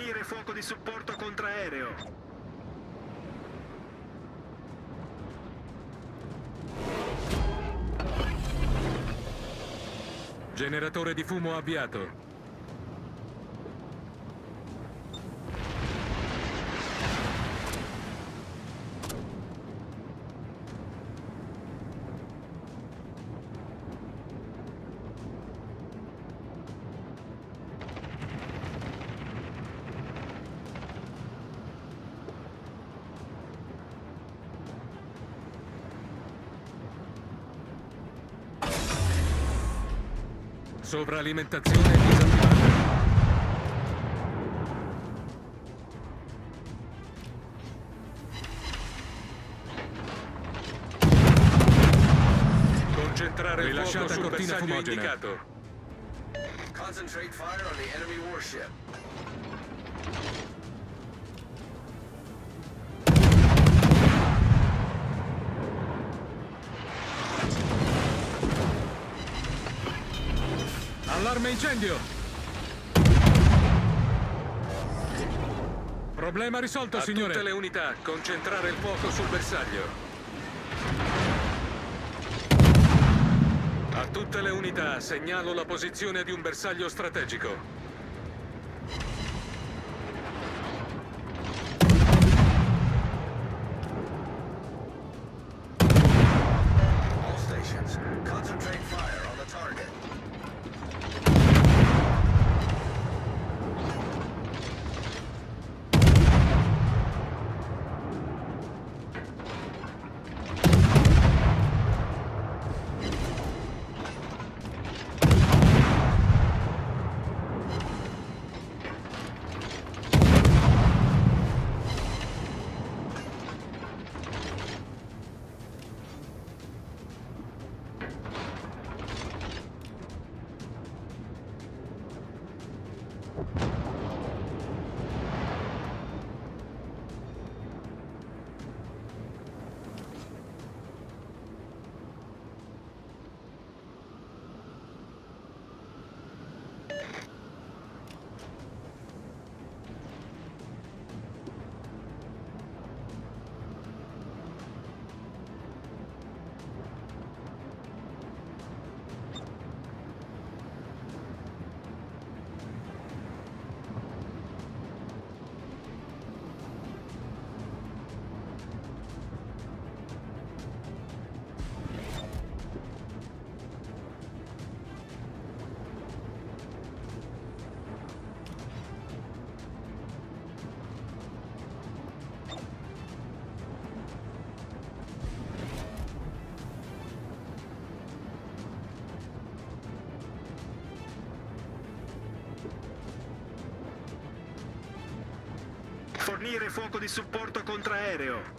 fornire fuoco di supporto contraereo. Generatore di fumo avviato. Sovralimentazione disattivata. Concentrare il fuoco sul bersaglio indicato. Concentrate fire on the enemy warship. Allarme incendio! Problema risolto, signore! A tutte le unità, concentrare il fuoco sul bersaglio. A tutte le unità, segnalo la posizione di un bersaglio strategico. All stations, concentrate fire on the target. Fornire fuoco di supporto contraereo.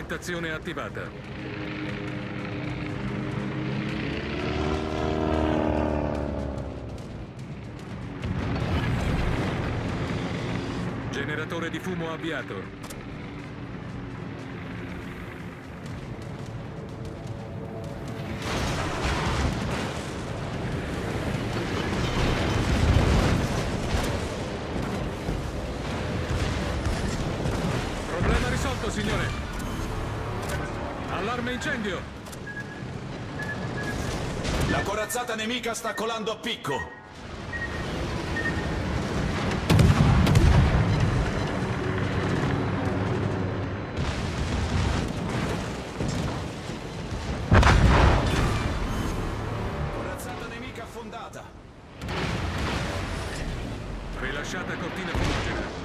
Alimentazione attivata. Generatore di fumo avviato. Problema risolto, signore. Allarme incendio! La corazzata nemica sta colando a picco! Corazzata nemica affondata! Rilasciata cortina fumogena.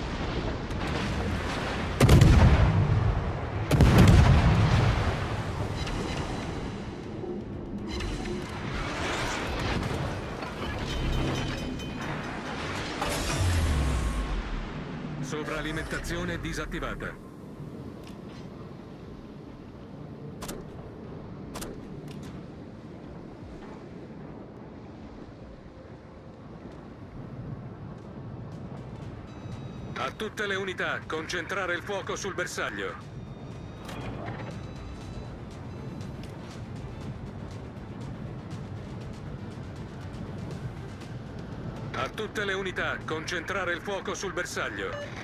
Sovralimentazione disattivata. A tutte le unità, concentrare il fuoco sul bersaglio. A tutte le unità, concentrare il fuoco sul bersaglio.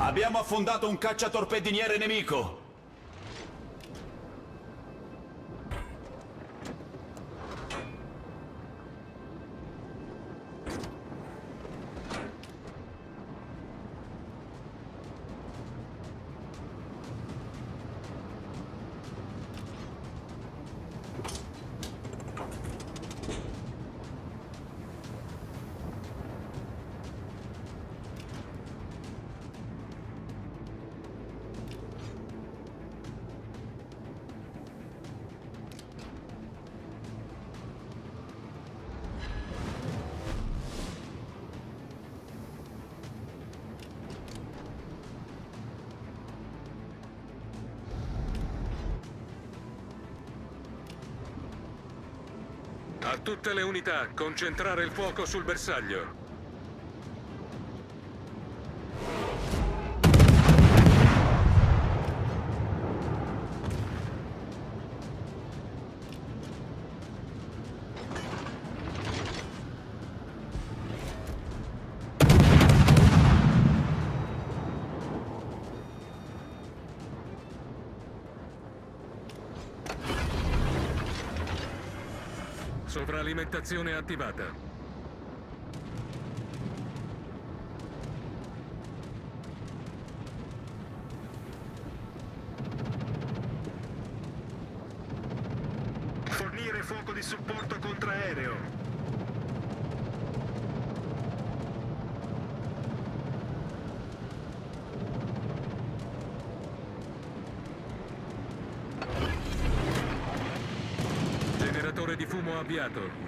Abbiamo affondato un cacciatorpediniere nemico! A tutte le unità, concentrare il fuoco sul bersaglio. Sovralimentazione attivata. Fornire fuoco di supporto contraereo. Generatore di fumo avviato.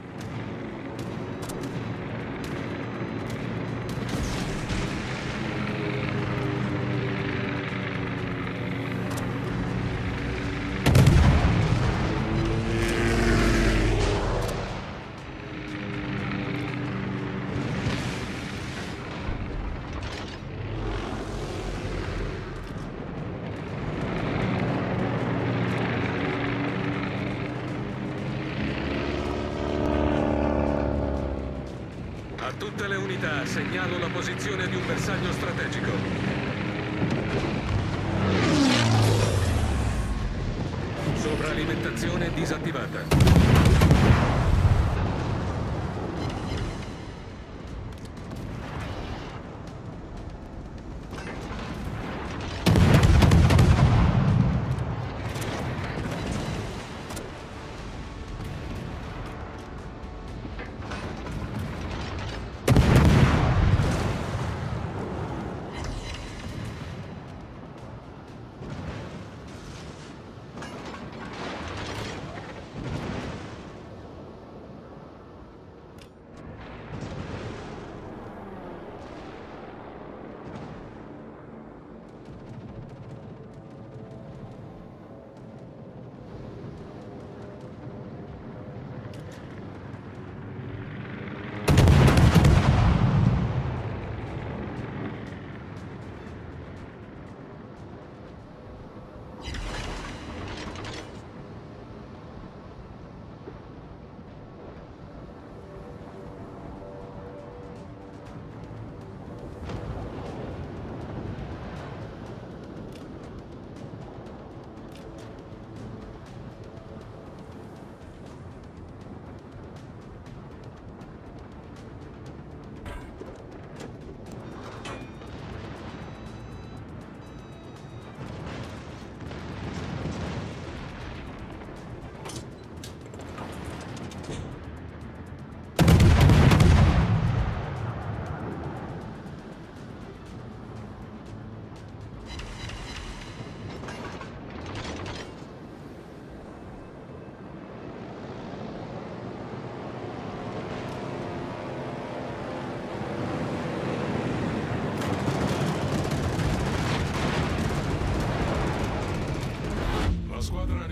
Tutte le unità, segnalo la posizione di un bersaglio strategico. Sovralimentazione disattivata.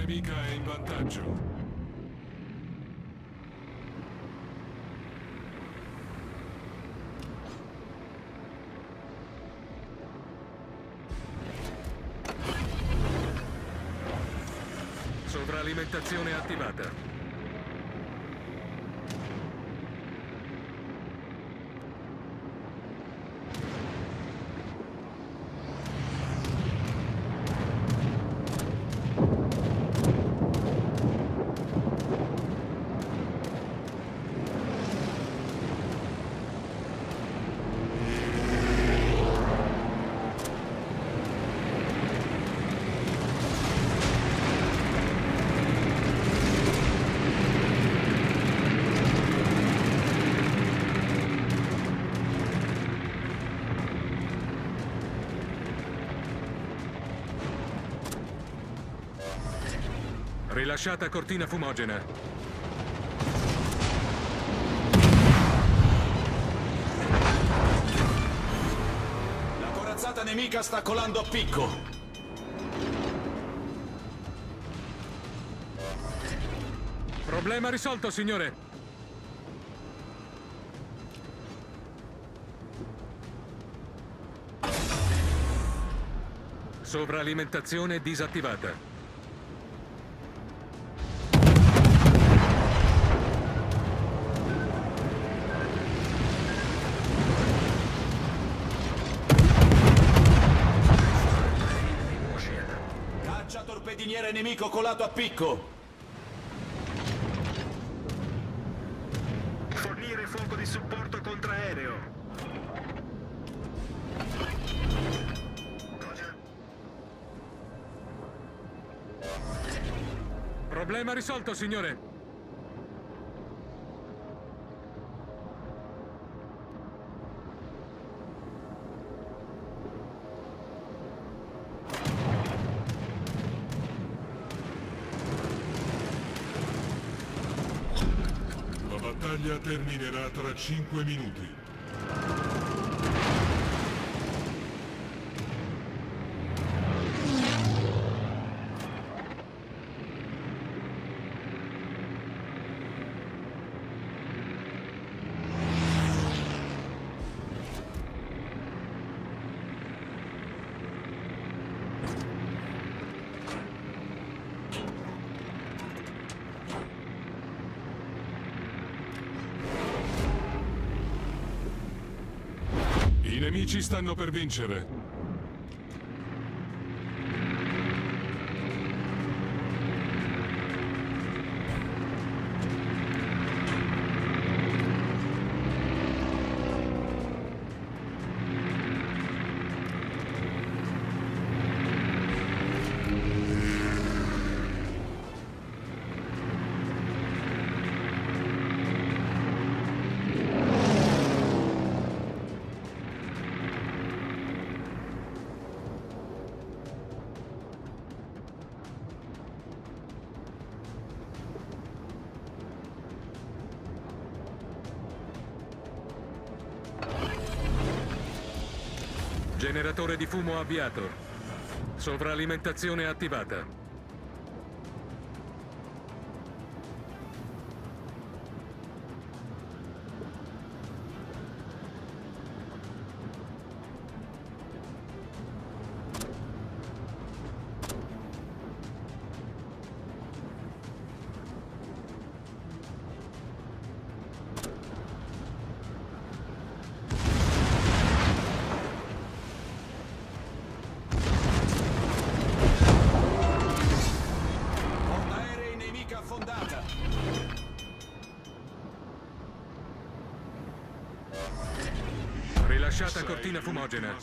nemica è in vantaggio. Alimentazione attivata. Rilasciata cortina fumogena. La corazzata nemica sta colando a picco. Problema risolto, signore. Sovralimentazione disattivata. Torpediniere nemico colato a picco. Fornire fuoco di supporto contraereo. Problema risolto, signore. La battaglia terminerà tra 5 minuti. I nemici stanno per vincere. Generatore di fumo avviato. Sovralimentazione attivata. Rilasciata cortina fumogena.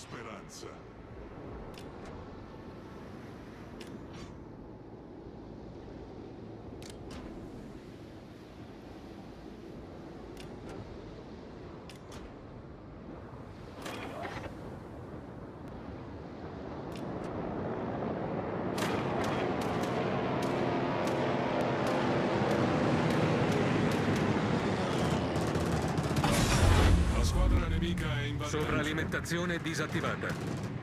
Sovralimentazione disattivata.